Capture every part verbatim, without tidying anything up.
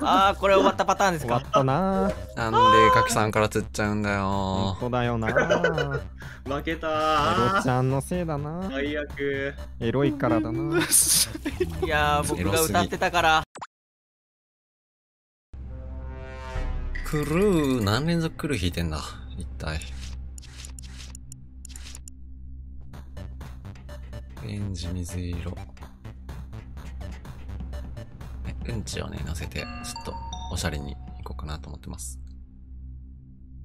ああ、これ終わったパターンですか。終わったなー。なんでカキさんから釣っちゃうんだよー。本当だよなー。負けたー。エロちゃんのせいだなー。最悪。エロいからだなー。いやー、僕が歌ってたから。クルー、何連続クルー引いてんだ、一体。オレンジ水色。うんちをね、乗せて、ちょっとおしゃれにいこうかなと思ってます。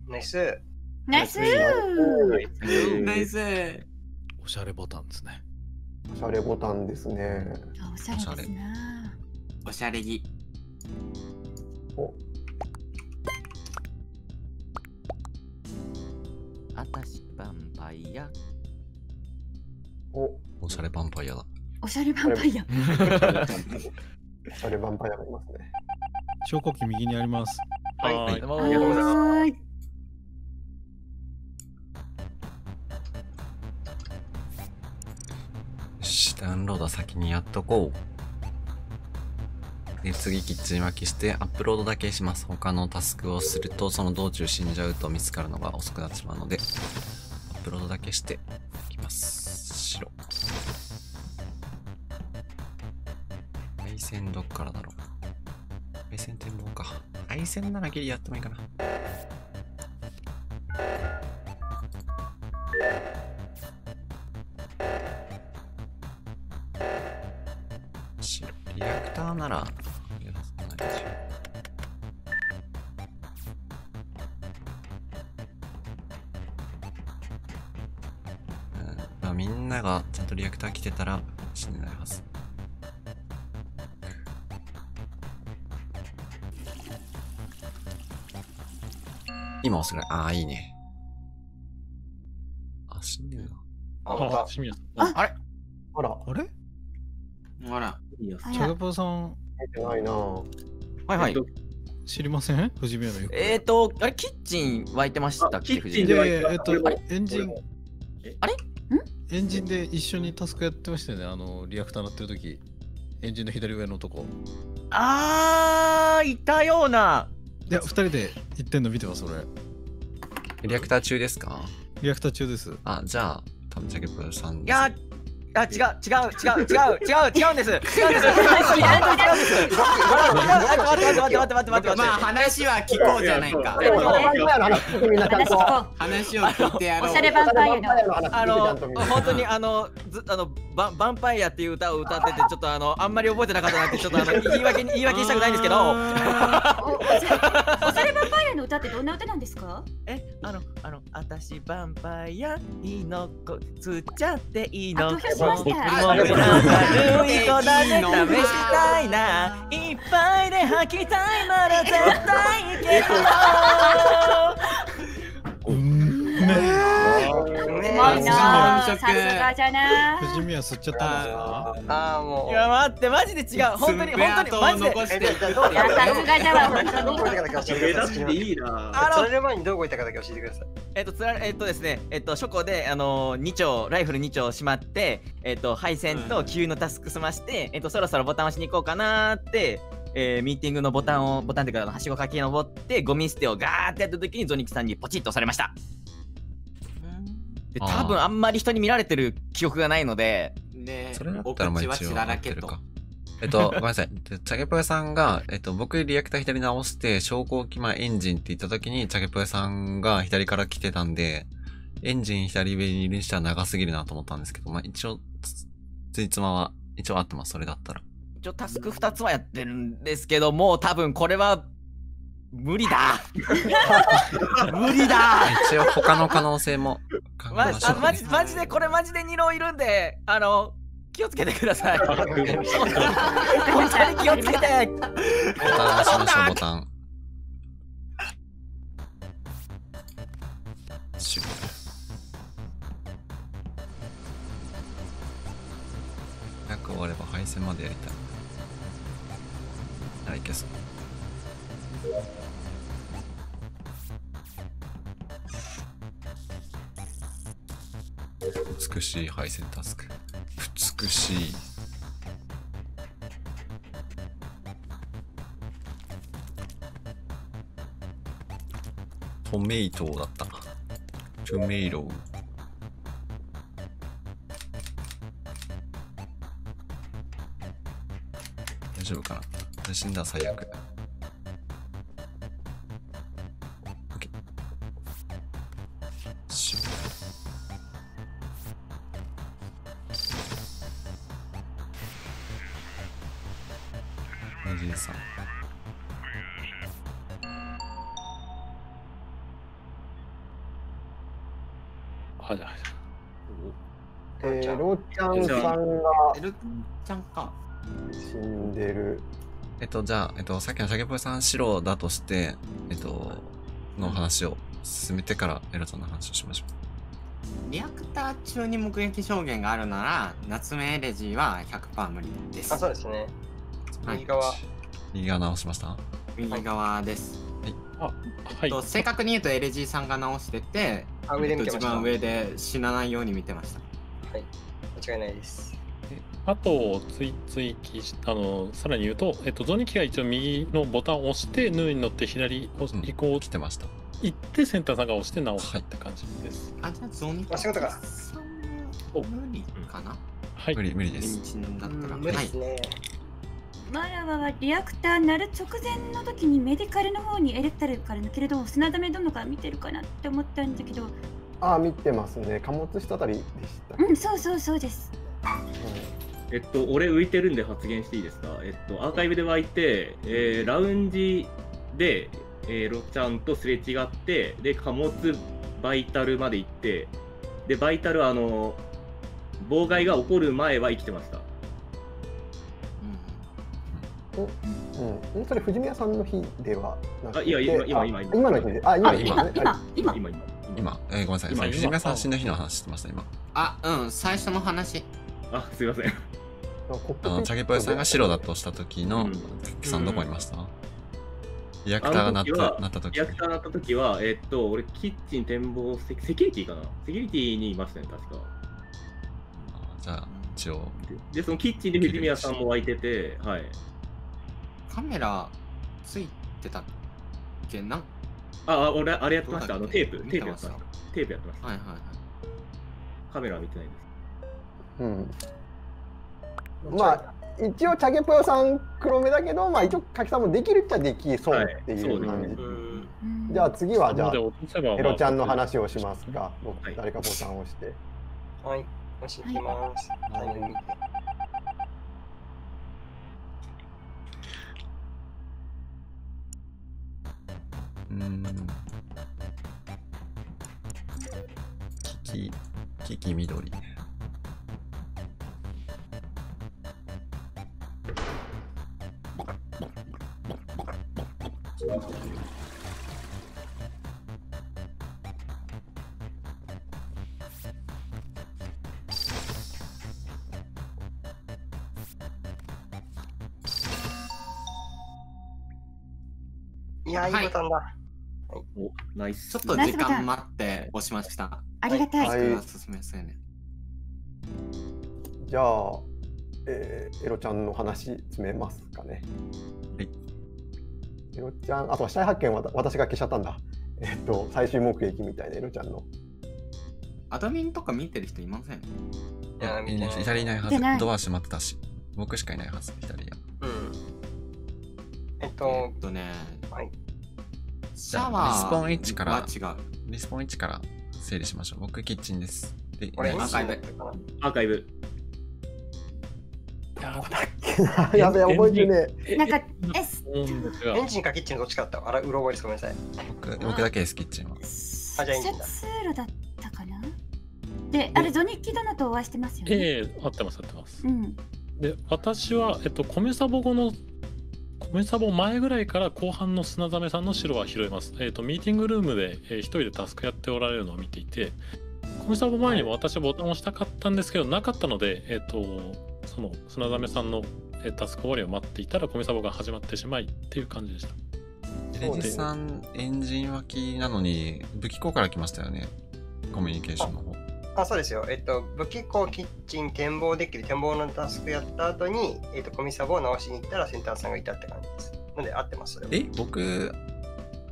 ナイスナイスナイス。おしゃれボタンですね。おしゃれボタンですね。おしゃれですな。おしゃれ着。お。あたしヴァンパイア。お、おしゃれヴァンパイアだ。おしゃれヴァンパイア。それヴァンパイアがいますね。昇降機右にあります。はい。はい。はい。よし、ダウンロード先にやっとこう。で、次キッチン分けしてアップロードだけします。他のタスクをするとその道中死んじゃうと見つかるのが遅くなってしまうので、アップロードだけしていきます。白。配線どっからだろう。配線展望か。配線ならギリやってもいいかな。白リアクターならやらせないでしょ。うん、まあみんながちゃんとリアクター来てたら死んでないはず。今押すぐらい。ああ、いいね。あ、死んでるな。あ、死んでる。あれあら、あれあら、チャガパーさん。出てないな。はいはい。知りません藤宮のよく。えっと、あれ、キッチン沸いてましたっけ。キッチンでえっと、エンジン。あれエンジンで一緒にタスクやってましたよね。あの、リアクター乗ってるとき。エンジンの左上のとこ。あー、いたような。いや、ふたりで行ってんの見てます、俺。リアクター中ですか。リアクター中です。あ、じゃあ、たぶんチャゲプさん。いや、あ、違う、違う、違う、違う、違う、違うんです。違うんです。違うんです。待って、待って、待って、待って、待って。まあ、話は聞こうじゃないか。話を聞いてやろう。おしゃれヴァンパイア。あの、本当に、あの、ずっと、あの、ヴァンパイアっていう歌を歌ってて、ちょっと、あの、あんまり覚えてなかったなって、ちょっと、あの、言い訳に、言い訳したくないんですけど。おしゃれヴァンパイアの歌ってどんな歌なんですか？え、あの、あの、あたしヴァンパイア、いいの、こ、釣っちゃっていいの。投票しました。悪い子だね、試したいな。いっぱいで吐きたいなら絶対いけるよ。うんねえ。うまいな。さすがじゃな。藤宮吸っちゃったんですか？ああ、もう。いや、待って、マジで違う。本当に、本当に、マジで。さすがじゃな。本当に。どこ行ったか教えてください。釣られる前にどこ行ったかだけ教えてください。えっと、釣られ、えっとですね、えっと、書庫で、あの、二丁、ライフル二丁しまって。えっと、配線と給油のタスク済まして、えっと、そろそろボタン押しに行こうかなーって。えー、ミーティングのボタンをボタンってからのはしご駆け上ってゴミ捨てをガーってやった時にゾニキさんにポチッと押されました。で多分あんまり人に見られてる記憶がないのでそれだったらまあ一応分かってるか。えっとごめんなさい。チャゲポヤさんが、えっと、僕リアクター左直して昇降機前エンジンって言った時にチャゲポヤさんが左から来てたんでエンジン左上にいるにしたら長すぎるなと思ったんですけど、まあ、一応ついつまは一応合ってます。それだったら一応タスクふたつはやってるんですけどもう多分これは無理だ無理だ。一応他の可能性も考えましょう、ね、まあ、マジマジでこれマジでに浪いるんであの気をつけてください。本当に気をつけて。ボタン押しましょう。ボタンシュッ早く終われば配線までやりたい。いけそう。美しい配線タスク。美しい。トメイトだったな。トメイロー。大丈夫かな、死んだ最悪。死んでる。えっとじゃあ、えっと、さっきのシャケポイさん白だとして、えっと、の話を進めてからエロちゃんの話をしましょう。リアクター中に目撃証言があるなら夏目エレジーは ひゃくパーセント 無理です。あ、そうですね。右側、右側直しました。右側です。はい、と正確に言うとエレジーさんが直してて、一番上で死なないように見てました。はい、間違いないです。あと追追記しあのさらに言うと、えっと、ゾニキが一応右のボタンを押してヌーに乗って左移行してました。行ってセンターさんが押して直したって感じです。あ、じゃあゾニキさんも無理かな？はい、無理無理です。無理ですね。マヤはリアクター鳴る直前の時にメディカルの方にエレクタルから抜けるど砂溜めどのか見てるかなって思ったんだけど。ああ、見てますね。貨物室あたりでした。うん、そうそうそうです。えっと、俺浮いてるんで発言していいですか。えっと、アーカイブで湧いて、えー、ラウンジで、えー、ロちゃんとすれ違って、で貨物バイタルまで行って、でバイタルあの妨害が起こる前は生きてました。うん、お、うん、それ藤宮さんの日ではなくて、あ、いや今今今今今の日で、あ、今今今今今今、えー、ごめんなさい、藤宮さん死んだ日の話してました今。あ、うん、最初の話。あ、すいません。あのチャゲポイさんが白だとした時のたきさんどこにいました？リアクターが鳴った鳴った時。リアクター鳴った時はえっと俺キッチン展望セキュリティかな、セキュリティにいましたね確か。じゃあ一応。でそのキッチンで藤宮さんも湧いてて、はい。カメラついてたっけな？あ、俺あれやってました、あのテープテープやってました、テープやってました。はいはいはい。カメラは見てないです。うん、まあ一応チャゲポヨさん黒目だけど、まあ一応かきさんもできるっちゃできそうっていう感じ。はい、うじゃあ次はじゃあエロちゃんの話をしますが、はい、誰かボタンを押して。はい、押していきます。はい、はい。うん、キキキキ緑。いや、いいボタンだ。はい、お、ナイス。ちょっと時間待って押しました。ありがたい。はい、じゃあ、えー、エロちゃんの話詰めますかね。はい。エロちゃん、あと死体発見は私が消しちゃったんだ。えっと最終目撃みたいなエロちゃんの。アドミンとか見てる人いません？いや、見てない。イタリアいないはず。ドア閉まってたし、僕しかいないはず。イタリア。うん。えっと、えっとね。はい。じゃあリスポン位置からリスポン位置から整理しましょう。僕キッチンです。で、これアーカイブ。アーカイブ。やべえ、覚えてねえ。なんか、エンジンかキッチンどっちかだった。あら、うろ覚えです。ごめんなさい。僕、僕だけです、キッチンは。あ、じゃあエンジンだ。通路だったかな。で、あれ、ゾニッキ殿とお会いしてますよね。ええ、合ってます、合ってます。うん。で、私は、えっと、米サボ後の、米サボ前ぐらいから後半の砂ざめさんの白は拾います。えっと、ミーティングルームで、えー、一人でタスクやっておられるのを見ていて、米サボ前にも私はボタンを押したかったんですけど、なかったので、えっと、その砂ざめさんのタスク終わりを待っていたら米サボが始まってしまいっていう感じでした。エレジさんエンジン脇なのに武器庫から来ましたよね、コミュニケーションの方。あ, あそうですよ。えっと武器庫、キッチン、展望デッキで展望のタスクやった後に、えっと米サボを直しに行ったらセンターさんがいたって感じです。なので合ってます。え、僕、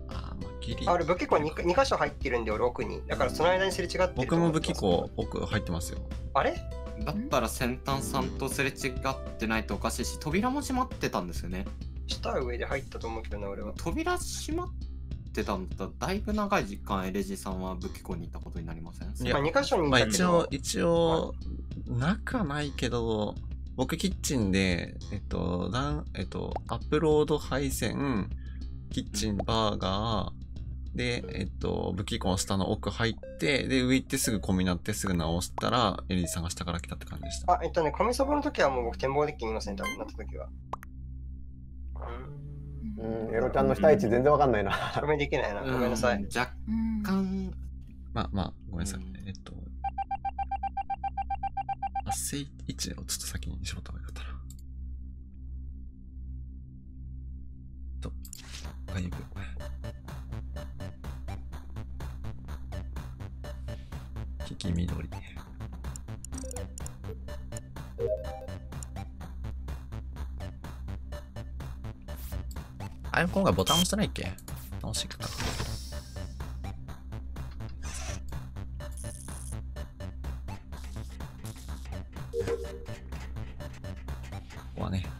あ、まギリ。あれ武器庫 2, 2箇所入ってるんで俺奥に。だからその間にすれ違ってる。僕も武器庫奥入ってますよ。あれ？だったら先端さんとすれ違ってないとおかしいし、扉も閉まってたんですよね。下上で入ったと思うけどな俺は。扉閉まってたんだったらだいぶ長い時間エレジーさんは武器庫に行ったことになりません？いや、まあ、に箇所に行ったけど、まあ、一応一応中ないけど。僕キッチンで、えっと、なん、えっと、アップロード配線、キッチン、バーガー、で、えっと、武器庫の下の奥入って、で、上行ってすぐコミになってすぐ直したら、エリーさんが下から来たって感じでした。あ、えっとね、コミそばの時はもう僕展望デッキ見ません、多分なった時は。うん、エロちゃんの下位置全然わかんないな。証明できないな、ごめんなさい。若干。まあまあ、ごめんなさい。えっと。発生位置をちょっと先にしまった方がよかったな。と、だいぶ。引き緑。あれ今回ボタン押してないっけ？直していくか。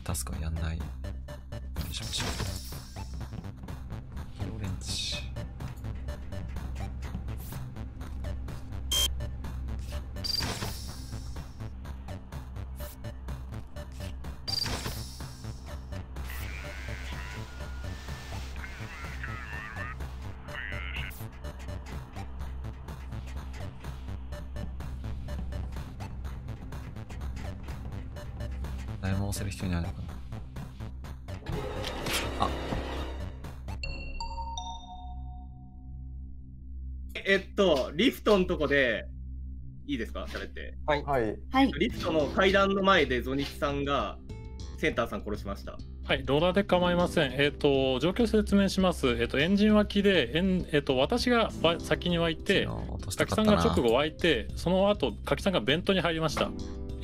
タスクはやんない。よいしょよいしょ。ヒロレンチ。誰も押せる人いないのかな。えっと、リフトのとこでいいですか喋って。はいはい。リフトの階段の前でゾニキさんがセンターさん殺しました。はい、ドラで構いません。えっと状況説明します。えっとエンジン脇でエン、えっと、私が先に湧いて柿さんが直後湧いて、その後柿さんが弁当に入りました。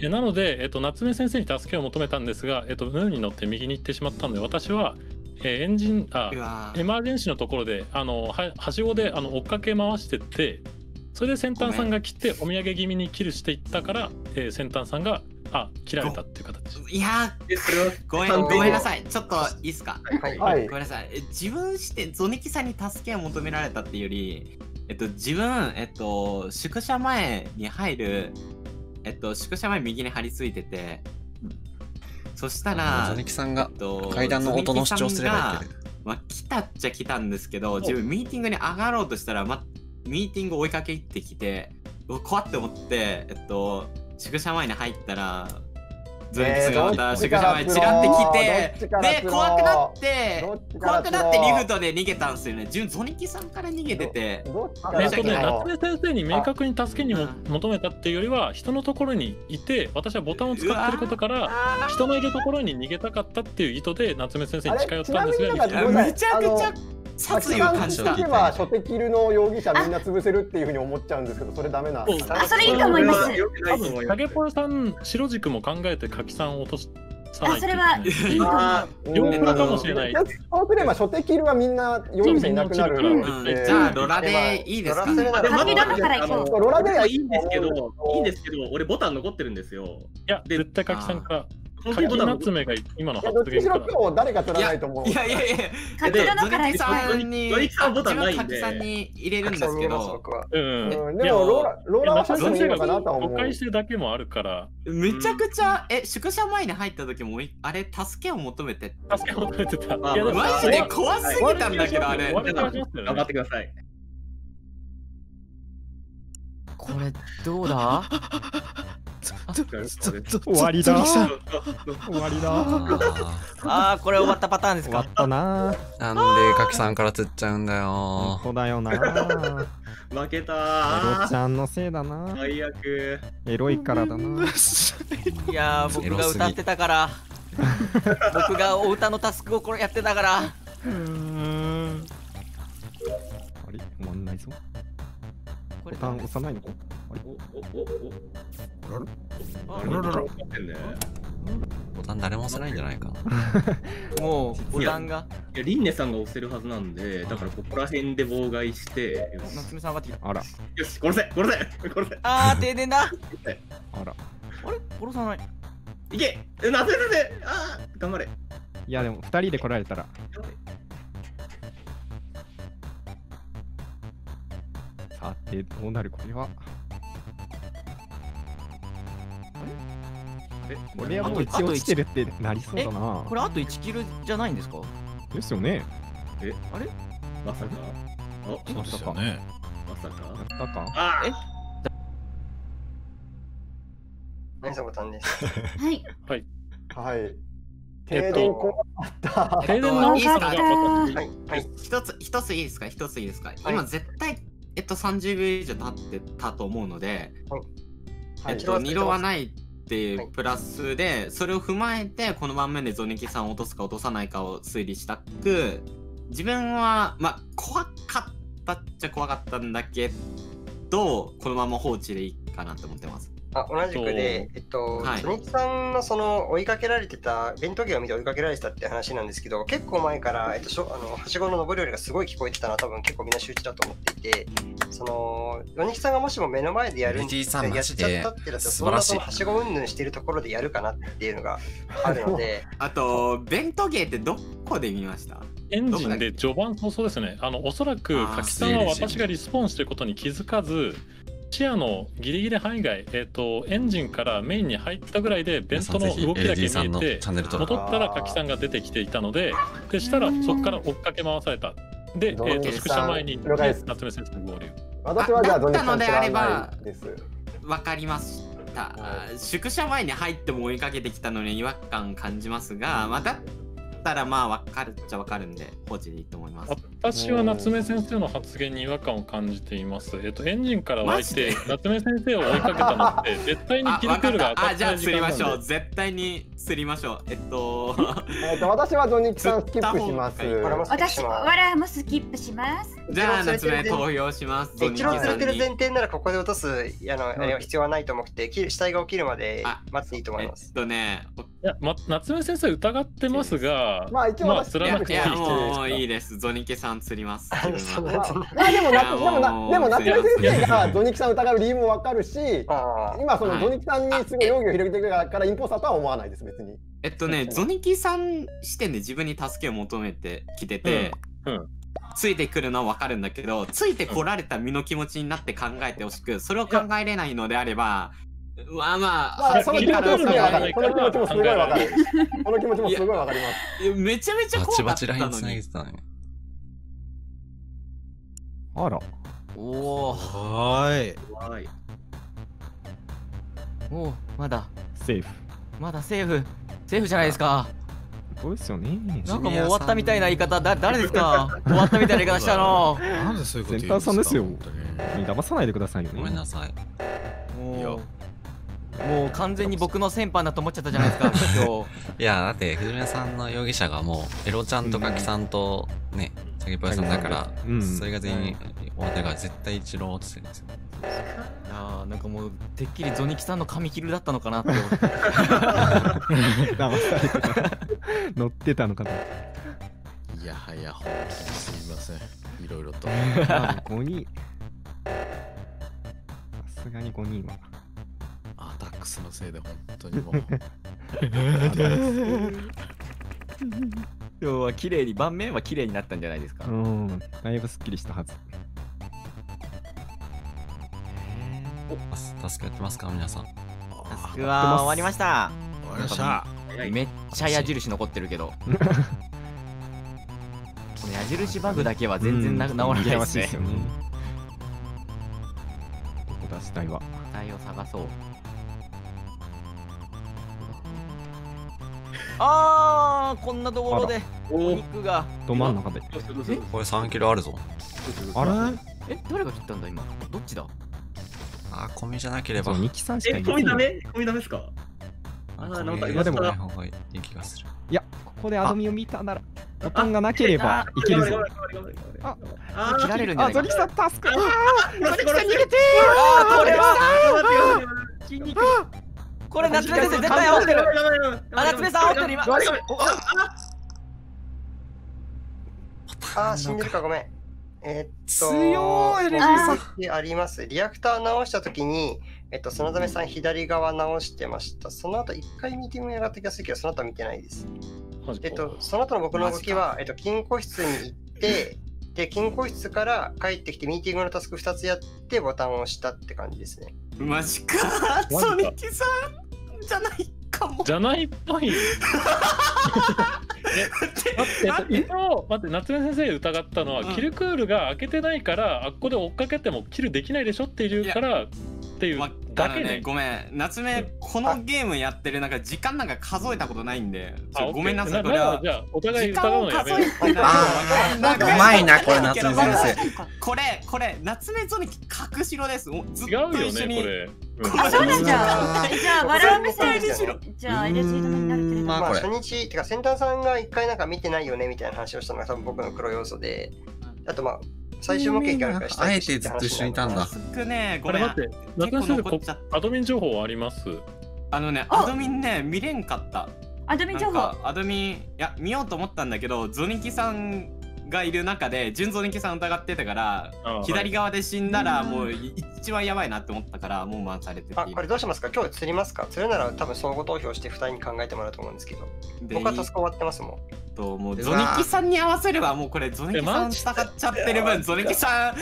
えなので、えっと、夏目先生に助けを求めたんですが、えっと、ムーンに乗って右に行ってしまったので、私はえー、エンジンあエマージェンシーのところであの は, はしごであの追っかけ回してって、それで先端さんが来てお土産気味にキルしていったから、えー、先端さんがあ切られたっていう形。いやーごめんごめんなさい、ちょっといいですか。はい、はい、ごめんなさい。自分してゾネキさんに助けを求められたっていうより、えっと、自分、えっと、宿舎前に入る、えっと、宿舎前右に張り付いてて、そしたら、ゾネキさんが階段の音の主張すればいける。まあ、来たっちゃ来たんですけど、自分ミーティングに上がろうとしたら、ま、ミーティング追いかけ行ってきて、怖って思って、えっと、宿舎前に入ったら、ゾネキさんがまた宿舎前にチラってきて、で、怖くなって、怖くなってリフトで逃げたんですよね。自分、ゾネキさんから逃げてて。えっとね、夏目先生に明確に助けにも求めたっていうよりは、人のところにいて、私はボタンを使ってることから、人のいるところに逃げたかったっていう意図で、夏目先生に近寄ったんですが、めちゃくちゃ殺意を感じた。書籍級の容疑者みんな潰せるっていうふうに思っちゃうんですけど、それダメな。あ、それいいと思います。多分、影ポロさん、白軸も考えて柿さんを落とし。あ、それは。両方かもしれない。そうすれば、初手キルはみんな容疑者いなくなる。じゃあ、ロラでいいですか。ロラでいいんですけど、いいんですけど、俺ボタン残ってるんですよ。いや、絶対柿さんから。柿夏目が今の発言から。今日誰か取らないと思う。いやいやいや。柿さんに。柿さんに入れるんですけど。うん。でも、ロラ、ロラは初手キルかなと思う。誤解してるだけもあるから。めちゃくちゃ、え、宿舎前に入った時も、あれ、助けを求めて。助けを求めてた。マジで怖すぎたんだけど、あれ。頑張ってください。これ、どうだ。終わりだ。終わりだ。ああ、これ終わったパターンですか。終わったな。なんで柿さんから釣っちゃうんだよ。そうだよな。負けたー。エロちゃんのせいだな。最悪。エロいからだな。いやー、僕が歌ってたから。僕がお歌のタスクをこれやってたから。うん。あれ、終わんないぞ。ボタン押さないのか。あれ。ボタン誰も押せないんじゃないかもうボタンがいやリンネさんが押せるはずなんで、だからここら辺で妨害して、夏目さん上がってきた。あら、よし殺せ殺せ殺せ。あー停電だ。あらあれ殺さない、いけ夏目先生。あー頑張れ。いやでもふたりで来られたらさてどうなる。これはこれはもう一応落ちてるってなりそうだな。これあといちキルじゃないんですか。ですよね。え、あれまさか。あ、そうですよね。まさか。やったか。ああ。え。ナイスボタンです。はい。はい。はい。停電怖かった。停電のいいですか。はい。一つ一ついいですか。一ついいですか。今絶対えっとさんじゅうびょう以上経ってたと思うので、えっと二度はない。でプラスでそれを踏まえてこの盤面でゾネキさんを落とすか落とさないかを推理したく、自分はまあ怖かったっちゃ怖かったんだけどこのまま放置でいいかなと思ってます。あ、同じくで、えっと、はい、ゾネキさんのその追いかけられてたベントゲーを見て追いかけられてたって話なんですけど、結構前から、えっと、しょあのはしごの登り降りがすごい聞こえてたのは多分結構みんな周知だと思っていて、そのゾネキさんがもしも目の前でやるんでやっちゃったってだとそんなそのはしごうんぬんしてるところでやるかなっていうのがあるのであとベントゲーってどこで見ました？エンジンで序盤早々ですね。あのおそらく柿さんは私がリスポーンしてることに気づかず視野のギリギリ範囲外、えーと、エンジンからメインに入ったぐらいでベントの動きだけ見えて戻ったら柿さんが出てきていたので、でしたらそこから追っかけ回された。で、えーと、宿舎前に夏目先生の合流。私はじゃあどうしたのであれば分かりました、はい、宿舎前に入っても追いかけてきたのに違和感感じますが、まあ、だったらまあ分かるっちゃ分かるんで放置でいいと思います。私は夏目先生の発言に違和感を感じています。えっとエンジンから湧いて夏目先生を追いかけたのって絶対にキルクルが当たってない時間なんで、あ、じゃあ釣りましょう。絶対に釣りましょう。えっとえっと私はゾニキさんスキップします。私ワラもスキップします。じゃあ夏目投票します。一応釣れてる前提ならここで落とすあのあれは必要はないと思って、死体が起きるまで待っていいと思います。えっとね、いや、ま、夏目先生疑ってますが、まあ一応私釣らなくていい。いやもういいです。ゾニキさん釣ります。でも夏目先生がゾニキさん疑う理由もわかるし、今そのゾニキさんにすごい容疑を広げてるからインポスターとは思わないです別に。えっとね、ゾニキさん視点で自分に助けを求めてきてて、ついてくるのはわかるんだけど、ついてこられた身の気持ちになって考えてほしく、それを考えれないのであれば、まあまあその気持ちもすごいわかる。この気持ちもすごいわかります。めちゃめちゃ怖かったのに。あら、おお、はい、おお、まだセーフ、まだセーフ、セーフじゃないですか。そうですよね。なんかもう終わったみたいな言い方、だ誰ですか。終わったみたいな言い方したの。なんでそういうこと言うんですか。センターさんですよ。騙さないでくださいよ。ごめんなさい。もうもう完全に僕の先輩だと思っちゃったじゃないですか今日。いやだって藤宮さんの容疑者がもうエロちゃんと柿さんとね。先輩さんだから、うん、それが全員終わったから絶対一郎落ちてるんですよ。ああ、なんかもうてっきりゾニキさんの髪切るだったのかなって思って乗ってたのかな。いやはや本当にすみません、いろいろとごにん、さすがにごにんはアタックスのせいで本当にもう今日は綺麗に盤面は綺麗になったんじゃないですか。うん、だいぶすっきりしたはず。お、タスクやってますか皆さん。タスクは終わりました。終わりました。めっちゃ矢印残ってるけど。この矢印バグだけは全然な、うん、治らないですね。どこだ死体は。死体を探そう。あー、こんなところでお肉がど真ん中でこれさんキロあるぞ。あれえ、誰が切ったんだ今。どっちだ。あー、コミじゃなければニキさんしかいない。え、コミダメ、コミダメですか。あー、なんか今でもない方がいい気がする。いや、ここでアドミを見たならボタンがなければいけるぞ。あ、切られるんじゃないか。あ、ゾニキさんタスク。あー、ゾニキさん逃げてー。あー、これは筋肉。これ夏目先生絶対合わせてる。あ、夏目さん合わせてる今。ああ、死んでるか、ごめん。えっと、強い。さっきあります。リアクター直したときに、えっと、園染さん左側直してました。その後一回ミーティングやらった気がするけど、その後見てないです。えっと、その後の僕の動きは、えっと、金庫室に行って、で、金庫室から帰ってきて、ミーティングのタスクふたつやって、ボタンを押したって感じですね。マジかー、ソニキさんじゃないかも。じゃないっぽい。待って、待って、夏目先生疑ったのは、うん、キルクールが開けてないから、あっこで追っかけてもキルできないでしょっていう理由からっていうだけね。ごめん、夏目、このゲームやってる中、時間なんか数えたことないんで、ごめんなさい、これは。じゃあ、お互い疑うのやめよう。なんかうまいな、これ、夏目先生。これ、これ、夏目ゾニキ、隠しろです。違うよね、これ。あ、そうなんじゃ。じゃあ、笑う目線にしろ。じゃあ、エルジー ともになるけど。まあ、初日、ってか、センターさんが一回なんか見てないよねみたいな話をしたのが、多分僕の黒要素で。あと、まあ、最終目的あるからしたい。あえてずっと一緒にいたんだ。これ待って、夏目先生、アドミン情報あります？あのね、アドミンね、見れんかった。アドミン情報。アドミン、いや、見ようと思ったんだけど、ゾニキさんがいる中で、純ゾニキさん疑ってたから、左側で死んだらもう一番やばいなって思ったから、もう回されてて。あ、これどうしますか？今日釣りますか？釣るなら多分相互投票して二人に考えてもらうと思うんですけど、僕はタスク終わってますもん。もうゾネキさんに合わせればもうこれゾネキさん従っちゃってる分ゾネキさ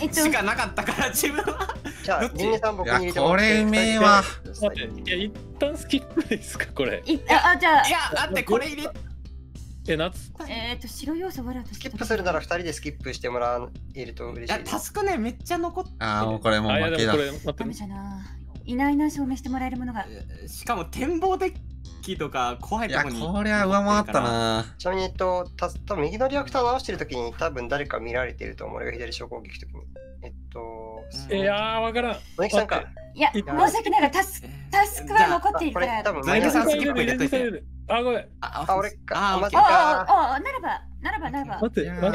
んしかなかったから自分はじゃあジンネさん僕に入れてもらってこれ名は待って一旦スキップですかこれいやだってこれ入れえ夏えっと白要素笑うとスキップするなら二人でスキップしてもらえると嬉しいですいやタスクねめっちゃ残ってるああもうこれもう負けだダメじゃないないな証明してもらえるものがしかも展望でキーとか怖いところに。いやこれは上回ったな。ちなみにえっとた多分右のリアクター直してるときに多分誰か見られてると思う。俺が左小攻撃ときに。えっと。いやーわからん。ゾニキさんか。いや申し訳ないがタスタスクは残っているから。多分ゾニキさんスキップ入れてる。あごめん。あ俺か。あマジか。ああならばならばならば。待って待っ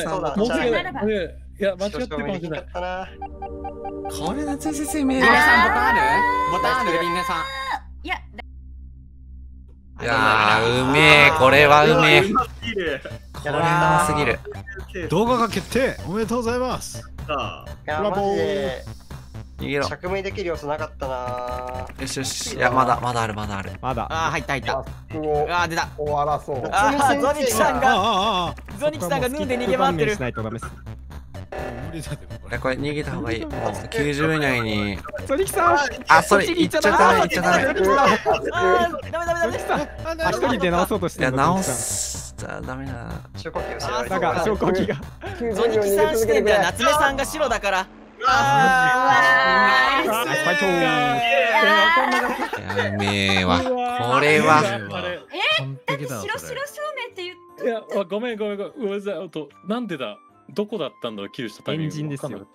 て。もうちょいならば。いや間違ってもいけない。これ夏目先生メール。ボタンある？ボタンあるリンネさん。いや。いやーうめえこれはうめえこれはうますぎる動画が決定おめでとうございますいやマジで逃げろ釈明できる要素なかったなよしよしいやまだまだあるまだあるまだあー入った入ったあー出た終わらそうあーゾニキさんがゾニキさんが脱いで逃げ回ってるこれ逃げた方がいい。きゅうじゅう以内に。ゾニキさん。あ、それ行っちゃダメ行っちゃダメ。あ、ダメダメダメ。ゾニキさん。あ、一人で直そうとしてる。いや直すじゃダメな。消火器をしろ。だから消火器が。ゾニキさん視点では夏目さんが白だから。ああ。ファイトー。やめえわ。これは。え、だって白白照明って言って。いや、ごめんごめんごめん。うざい音。なんでだ。どこだったんだろうキルしたタイミングエンジンですよ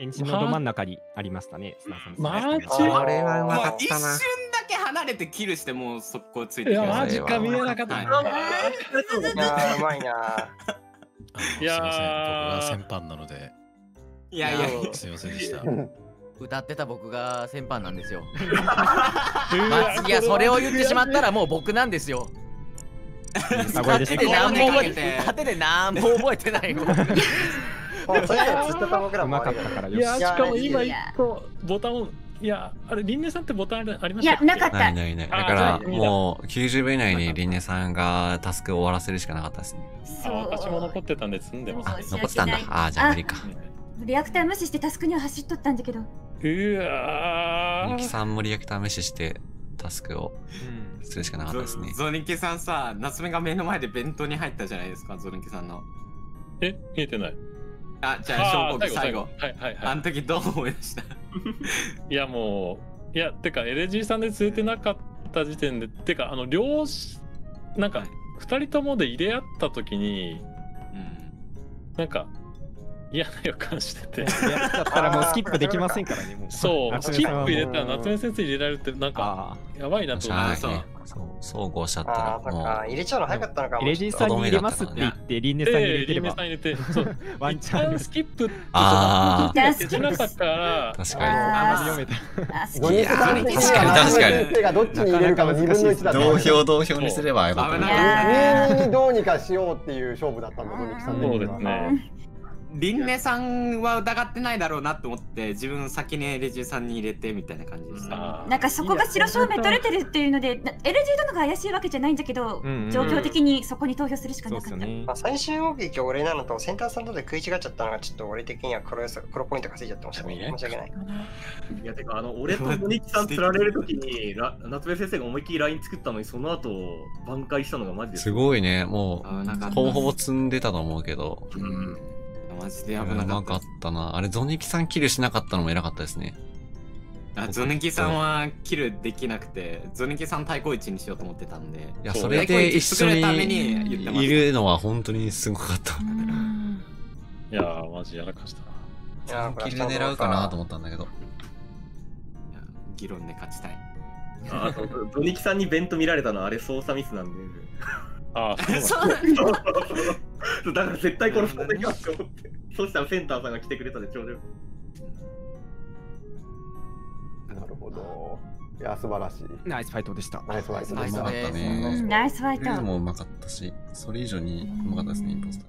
エンジンのど真ん中にありましたねマジこれはうまかったな一瞬だけ離れてキルしてもう速攻ついてきましたマジか見えなかったいやーうまいなーいやーすいません僕が先般なのでいやいやすいませんでした歌ってた僕が先般なんですよいやそれを言ってしまったらもう僕なんですよ縦で何も覚えて縦で何も覚えてないもん。いやしかも今一個ボタンをいやあれリンネさんってボタンありましたっけ？いやなかった。ないないない。だからもうきゅうじゅうびょう以内にリンネさんがタスクを終わらせるしかなかったですね。私も残ってたんで積んでます。残ってたんだ。ああじゃあ無理か。リアクター無視してタスクには走っとったんだけど。うわ。ミキさんもリアクター無視して。タスクをするしかなかったですね。ゾニキさんさ、夏目が目の前で弁当に入ったじゃないですか、ゾニキさんの。え、見えてない。あ、じゃあ、証拠最後。はいはいはい。あの時どう思いました？いやもう、いや、てか、エルジー さんで釣れてなかった時点で、てか、あの、両、なんか、二人ともで入れ合った時に、うん、なんか、嫌な予感してて。やったらもうスキップできませんからね。もうそう、スキップ入れたら夏目先生入れられてなんかやばいなと思ってさ。そう、総合しちゃったらもう。入れちゃうの早かったのか。レジさんに入れますって言って、リンネさんに入れてれば。リンネさん入れて、ワンチャンスキップってああ、確かに。確かに。読めた。確かに確かに。手がどっちに入れるかのにぶんのいちだった。同票同票にすれば危ない。ににどうにかしようっていう勝負だったんだと、ミキさん的には。リンネさんは疑ってないだろうなと思って自分先に エルジー さんに入れてみたいな感じでした、うん、なんかそこが白正面取れてるっていうので エルジー 殿が怪しいわけじゃないんだけど、うん、うん、状況的にそこに投票するしかなかった、ね、まあ最終動き今日俺なのとセンターさんとで食い違っちゃったのがちょっと俺的には黒ポイント稼いちゃってましたね。申し訳ない。いやてかあの俺とモニキさん釣られるときに夏目先生が思いっきり ライン 作ったのにその後挽回したのがマジですごい。すごいね。もうほぼほぼ積んでたと思うけど、うん、マジで危なかったな。あれゾネキさんキルしなかったのも偉かったですね。あ、ゾネキさんはキルできなくてゾネキさん対抗一にしようと思ってたんで。いやそれで一緒にいるのは本当にすごかった。いやーマジやらかしたな。キル狙うかなと思ったんだけど。議論で勝ちたい。あとゾネキさんにベント見られたのはあれ操作ミスなんで。ああそうなんだ。だから絶対このふたりできますと思って。そしたらセンターさんが来てくれたでちょうどよく。なるほど。いや素晴らしい。ナイスファイトでした。ナイスファイト。ナイスファイト。ナイスファイト。もううまかったし、それ以上にうまかったですね、インポスター。